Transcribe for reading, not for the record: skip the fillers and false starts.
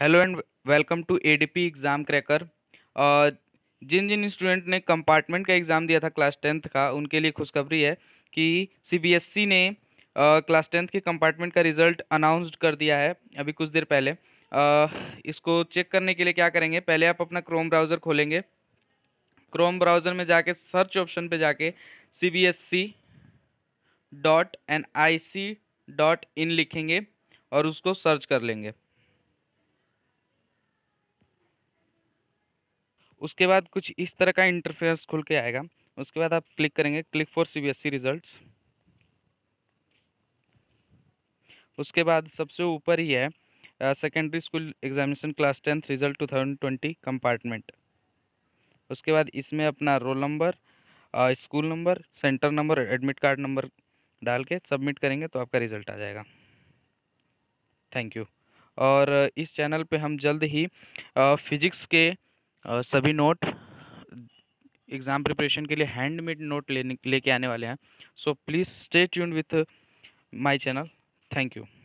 Hello and welcome to ADP exam cracker. जिन जिन student ने कंपार्टमेंट का एग्ज़ाम दिया था क्लास 10th का, उनके लिए खुशखबरी है कि सीबीएसई ने क्लास 10th के कंपार्टमेंट का रिज़ल्ट अनाउंस्ड कर दिया है अभी कुछ देर पहले। इसको चेक करने के लिए क्या करेंगे, पहले आप अपना क्रोम ब्राउज़र खोलेंगे। क्रोम ब्राउज़र में जाके सर्च ऑप्शन पर जाके cbse.nic.in लिखेंगे और उसको सर्च कर लेंगे। उसके बाद कुछ इस तरह का इंटरफेस खुल के आएगा। उसके बाद आप क्लिक करेंगे क्लिक फॉर सीबीएसई रिजल्ट्स। उसके बाद सबसे ऊपर ही है secondary school examination class 10th result 2020 compartment. उसके बाद इसमें अपना roll number, school number, centre number, admit card number डाल के सबमिट करेंगे तो आपका रिजल्ट आ जाएगा। Thank you. और इस चैनल पे हम जल्द ही फिजिक्स के सभी नोट, एग्ज़ाम प्रिपरेशन के लिए हैंडमेड नोट लेके आने वाले हैं। So please stay tuned with my channel. Thank you.